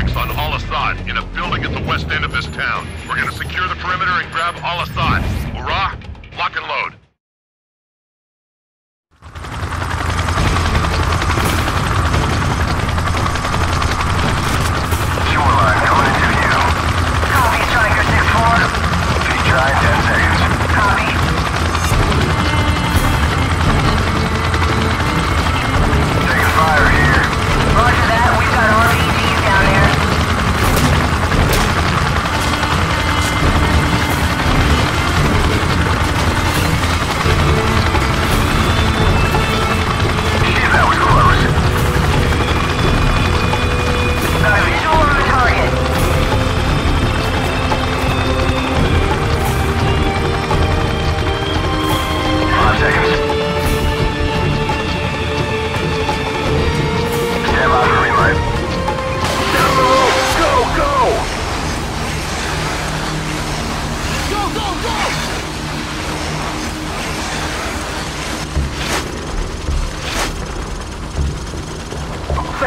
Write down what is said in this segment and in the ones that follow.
fixed on Al-Asad in a building at the west end of this town. We're gonna secure the perimeter and grab Al-Asad. Hurrah! Lock and load.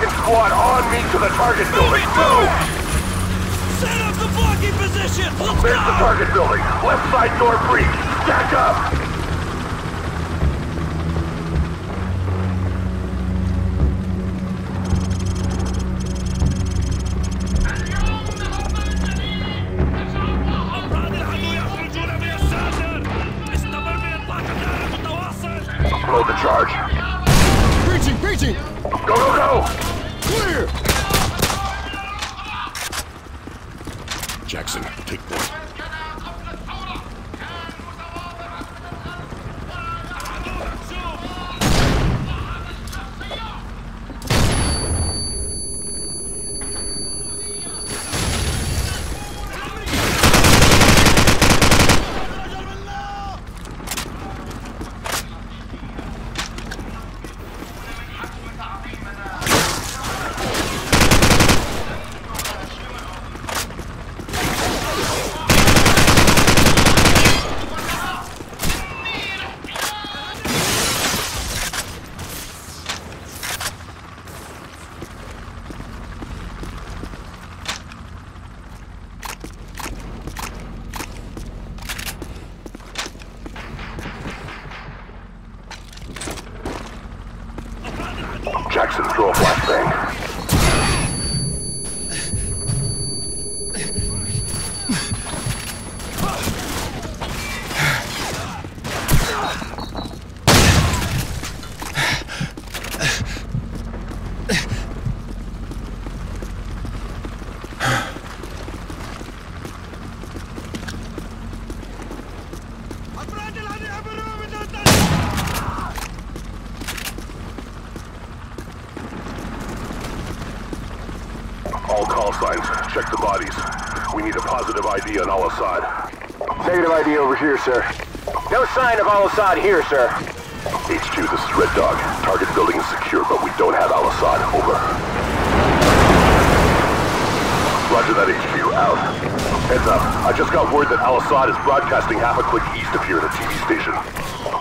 Squad on me to the target building. Move! Set up the blocking position! Let's go! There's the target building. Left side door free. Stack up! Blow the charge. Breaching! Breaching! Go, go, go! Clear! Jackson, take point. Jackson, throw a black thing. All call signs, check the bodies. We need a positive ID on Al-Asad. Negative ID over here, sir. No sign of Al-Asad here, sir. H2, this is Red Dog. Target building is secure, but we don't have Al-Asad. Over. Roger that, HQ. Out. Heads up. I just got word that Al-Asad is broadcasting half a click east of here at a TV station.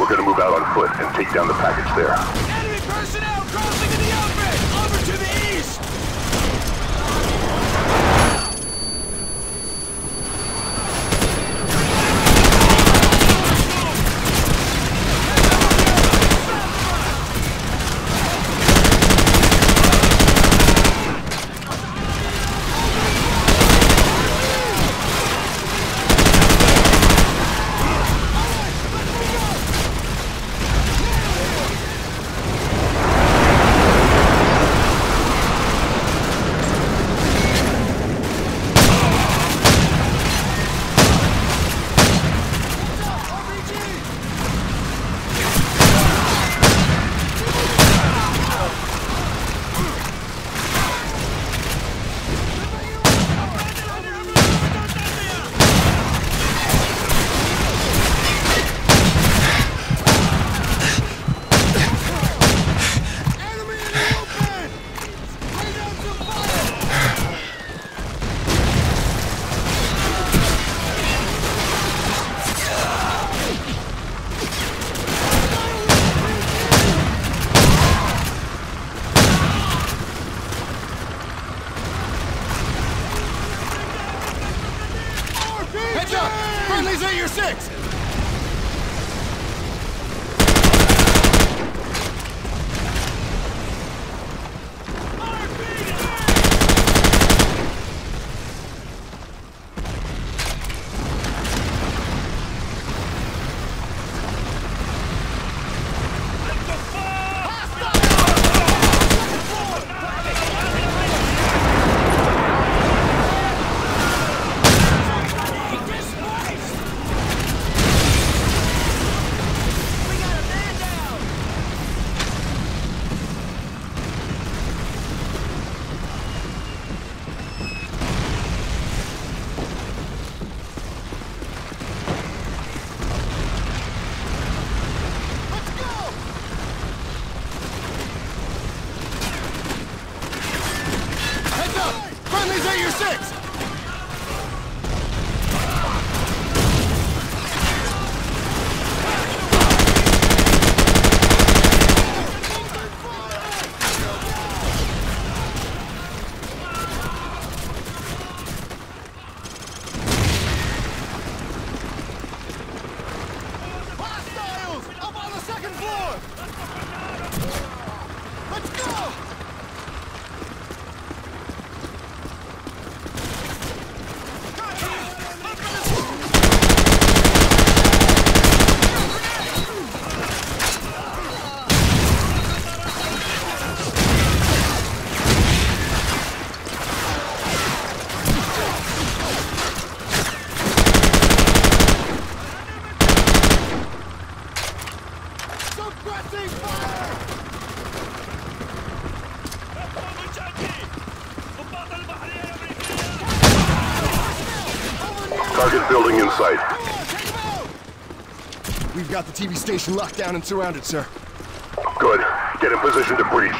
We're gonna move out on foot and take down the package there. Enemy personnel crossing in the outfit! Over to the east! Watch out! Friendly's at your 6! We've got the TV station locked down and surrounded, sir. Good. Get in position to breach.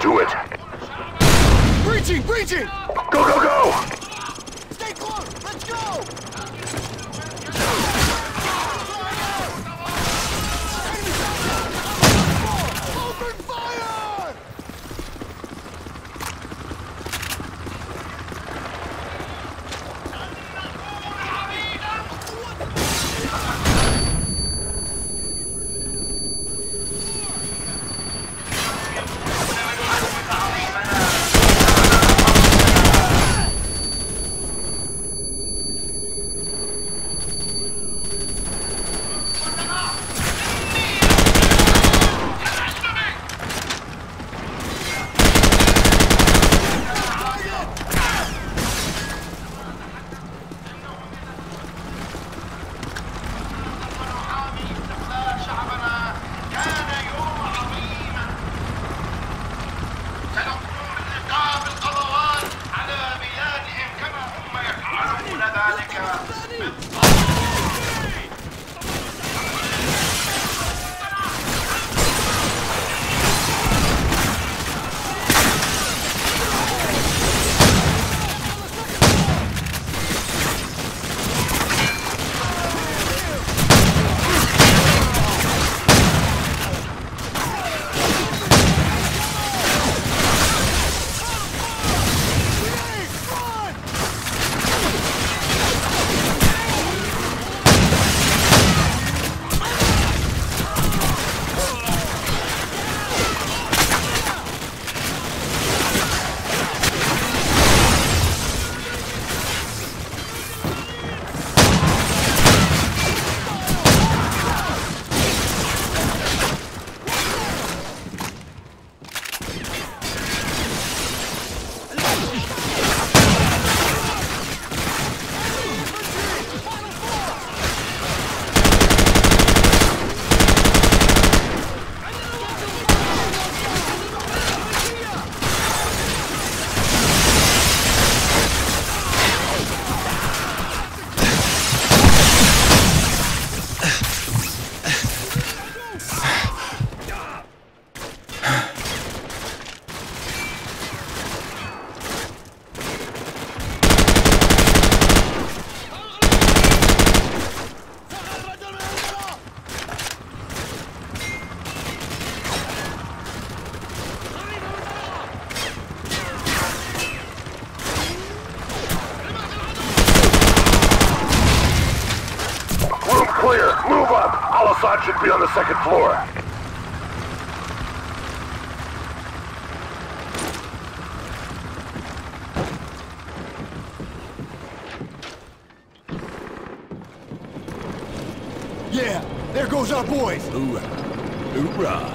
Do it. Breaching! Breaching! Go, go, go! Stay close! Let's go! Al-Asad should be on the second floor. Yeah, there goes our boys. Hoorah. Hoorah.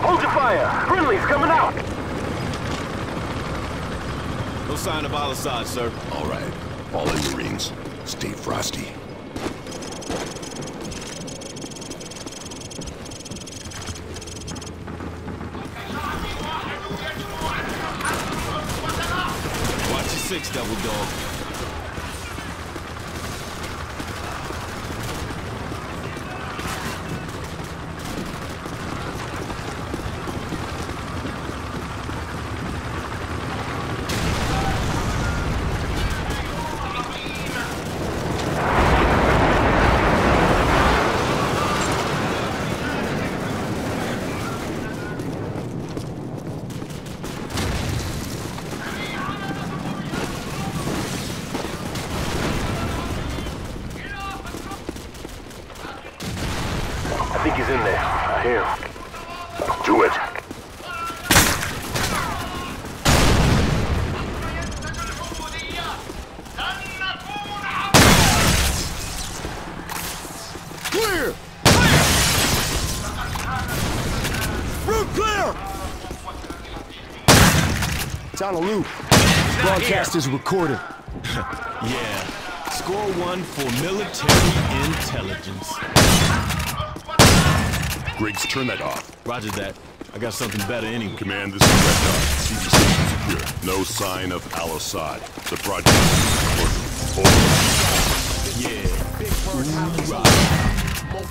Hold your fire. Friendly's coming out. No sign of Al-Asad, sir. All right. All in your rings. Stay frosty. Watch your six, Double Dog. I think he's in there. I hear him. Do it. Clear! Clear! Route clear! It's on a loop. Broadcast is recorded. Yeah. Score one for military intelligence. Griggs, turn that off. Roger that. I got something better anyway. Command, this is Red Dog. Seize station secure. No sign of Al-Asad. The project is important. Yeah. Big bird, Roger.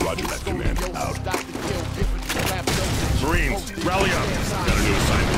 Roger that, command. Out. Marines, rally up. Got a new assignment.